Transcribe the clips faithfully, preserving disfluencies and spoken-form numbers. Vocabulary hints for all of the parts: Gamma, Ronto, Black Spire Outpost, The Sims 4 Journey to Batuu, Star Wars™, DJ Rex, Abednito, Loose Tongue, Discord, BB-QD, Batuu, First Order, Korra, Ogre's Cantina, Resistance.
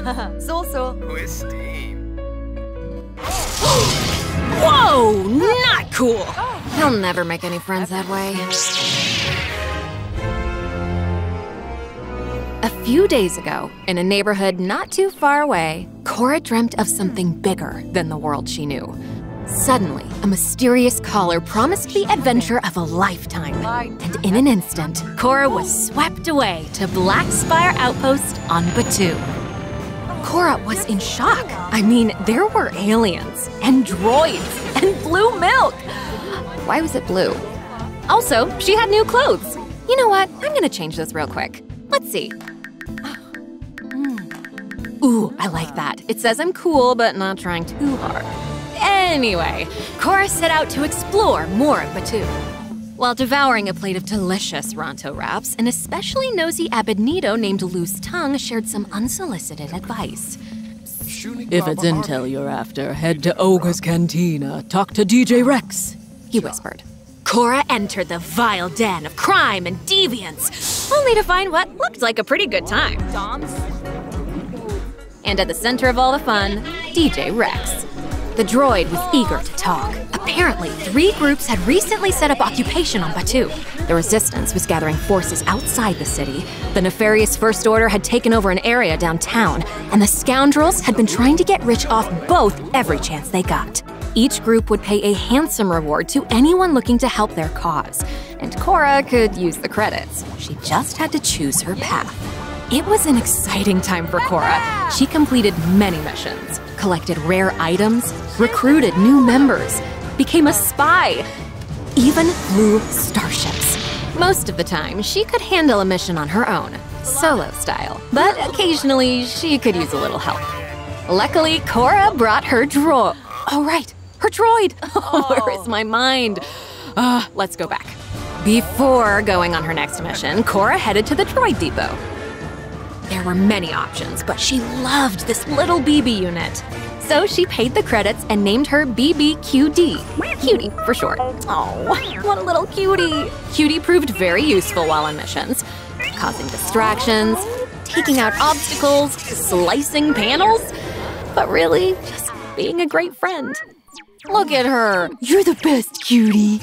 Salsa. Christine. Whoa! Not cool! He'll never make any friends that way. A few days ago, in a neighborhood not too far away, Korra dreamt of something bigger than the world she knew. Suddenly, a mysterious caller promised the adventure of a lifetime. And in an instant, Korra was swept away to Black Spire Outpost on Batuu. Korra was in shock. I mean, there were aliens, and droids, and blue milk. Why was it blue? Also, she had new clothes. You know what? I'm gonna change this real quick. Let's see. Ooh, I like that. It says I'm cool, but not trying too hard. Anyway, Korra set out to explore more of Batuu. While devouring a plate of delicious Ronto wraps, an especially nosy Abednito named Loose Tongue shared some unsolicited advice. If it's intel you're after, head to Ogre's Cantina. Talk to D J Rex, he whispered. Korra entered the vile den of crime and deviance, only to find what looked like a pretty good time. And at the center of all the fun, D J Rex. The droid was eager to talk. Apparently, three groups had recently set up occupation on Batuu. The Resistance was gathering forces outside the city, the nefarious First Order had taken over an area downtown, and the scoundrels had been trying to get rich off both every chance they got. Each group would pay a handsome reward to anyone looking to help their cause, and Korra could use the credits. She just had to choose her path. It was an exciting time for Korra. She completed many missions, collected rare items, recruited new members, became a spy, even flew starships. Most of the time, she could handle a mission on her own, solo style, but occasionally she could use a little help. Luckily, Korra brought her droid. Oh, right, her droid. Oh, where is my mind? Uh, let's go back. Before going on her next mission, Korra headed to the droid depot. There were many options, but she loved this little B B unit. So she paid the credits and named her B B Q D. Cutie, for short. Oh, what a little cutie. Cutie proved very useful while on missions, causing distractions, taking out obstacles, slicing panels, but really just being a great friend. Look at her. You're the best, cutie.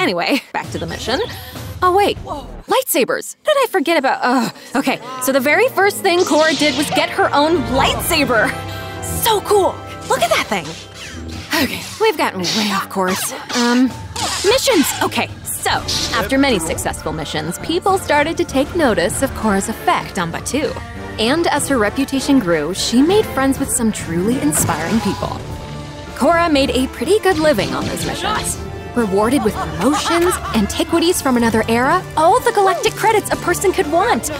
Anyway, back to the mission. Oh, wait. Lightsabers. What did I forget about? Oh, okay. So the very first thing Korra did was get her own lightsaber. So cool. Look at that thing. Okay, we've gotten way off course. Um, missions. Okay, so after many successful missions, people started to take notice of Korra's effect on Batuu. And as her reputation grew, she made friends with some truly inspiring people. Korra made a pretty good living on those missions. Rewarded with promotions, antiquities from another era, all the galactic credits a person could want. She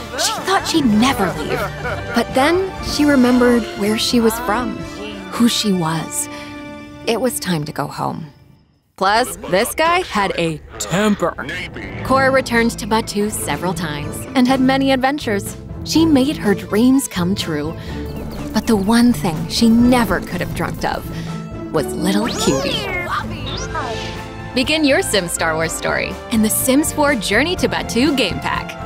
thought she'd never leave. But then she remembered where she was from, who she was. It was time to go home. Plus, this guy had a temper. Korra returned to Batuu several times and had many adventures. She made her dreams come true. But the one thing she never could have dreamt of was little cutie. Begin your Sims Star Wars story in the Sims four Journey to Batuu game pack.